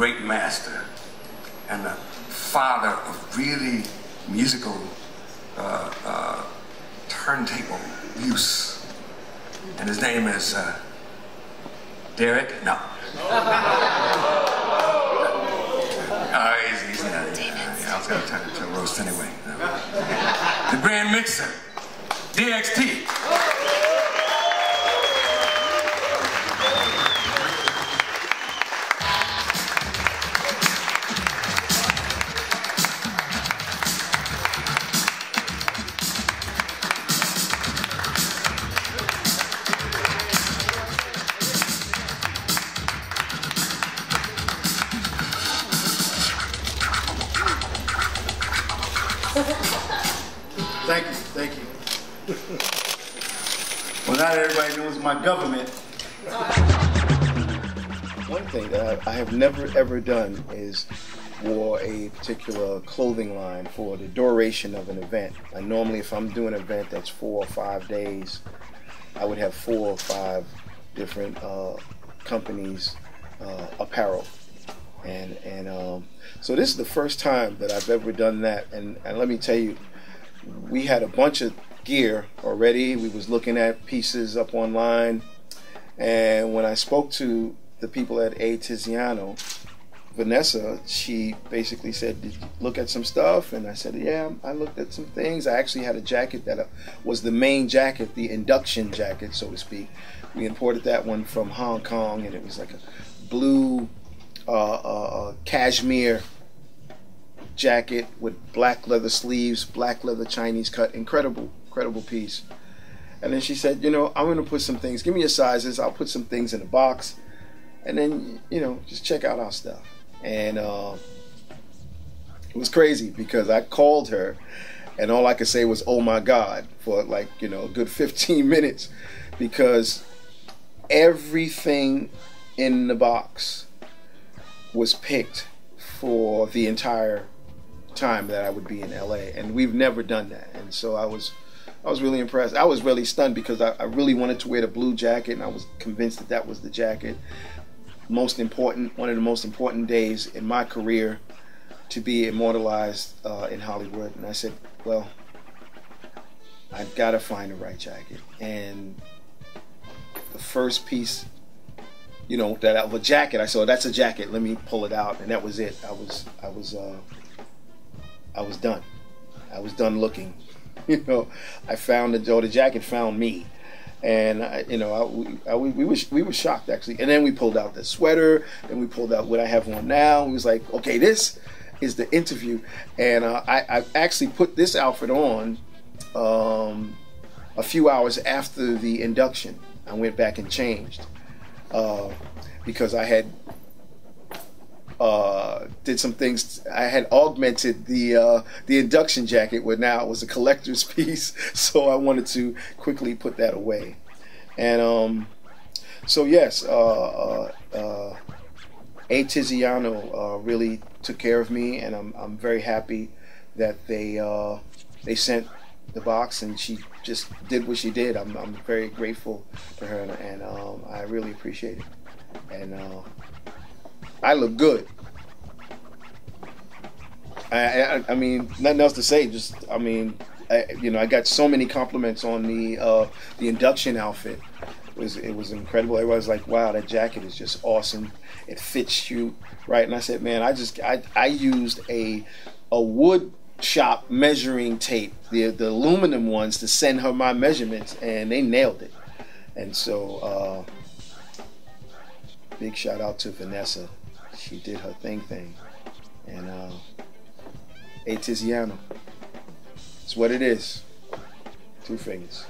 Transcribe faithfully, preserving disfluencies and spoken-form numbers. great master and the father of really musical uh, uh, turntable use. And his name is uh, Derek? No. uh, he's, he's not, I was going to turn it to a roast anyway. The Grand Mixer D X T. Thank you, thank you. Well, not everybody knows my government. One thing that I have never ever done is wore a particular clothing line for the duration of an event. Like normally if I'm doing an event that's four or five days, I would have four or five different uh, companies' uh, apparel. And, and um, so this is the first time that I've ever done that. And, and let me tell you, we had a bunch of gear already. We was looking at pieces up online, and when I spoke to the people at A. Tiziano, Vanessa, she basically said, did you look at some stuff? And I said, yeah, I looked at some things. I actually had a jacket that was the main jacket, the induction jacket, so to speak. We imported that one from Hong Kong, and it was like a blue uh, uh, cashmere jacket with black leather sleeves, black leather Chinese cut, incredible, incredible piece. And then she said, you know, I'm gonna put some things, give me your sizes, I'll put some things in a box, and then, you know, just check out our stuff. And uh, it was crazy because I called her and all I could say was, oh my God, for like, you know, a good fifteen minutes, because everything in the box was picked for the entire time that I would be in L A, and we've never done that. And so I was I was really impressed. I was really stunned because I, I really wanted to wear the blue jacket, and I was convinced that that was the jacket. Most important, one of the most important days in my career to be immortalized uh, in Hollywood. And I said, well, I've got to find the right jacket. And the first piece, you know, that I, the jacket I saw, that's a jacket, let me pull it out, and that was it. I was I was uh, I was done. I was done looking. You know, I found the oh, the jacket found me, and I, you know, I, we, I, we were we were shocked actually. And then we pulled out the sweater, and we pulled out what I have on now. We was like, okay, this is the interview, and uh, I, I actually put this outfit on um, a few hours after the induction. I went back and changed uh, because I had. Uh, did some things. I had augmented the uh, the induction jacket, where now it was a collector's piece. So I wanted to quickly put that away. And um, so yes, uh, uh, uh, A. Tiziano uh, really took care of me, and I'm I'm very happy that they uh, they sent the box, and she just did what she did. I'm I'm very grateful to her, and, and um, I really appreciate it. And. Uh, I look good. I, I, I mean, nothing else to say. Just, I mean, I, you know, I got so many compliments on the uh, the induction outfit. It was it was incredible. Everybody was like, "Wow, that jacket is just awesome. It fits you right." And I said, "Man, I just I I used a a wood shop measuring tape, the the aluminum ones, to send her my measurements, and they nailed it." And so, uh, big shout out to Vanessa. She did her thing thing. And uh, A. Tiziano. It's what it is. Two fingers.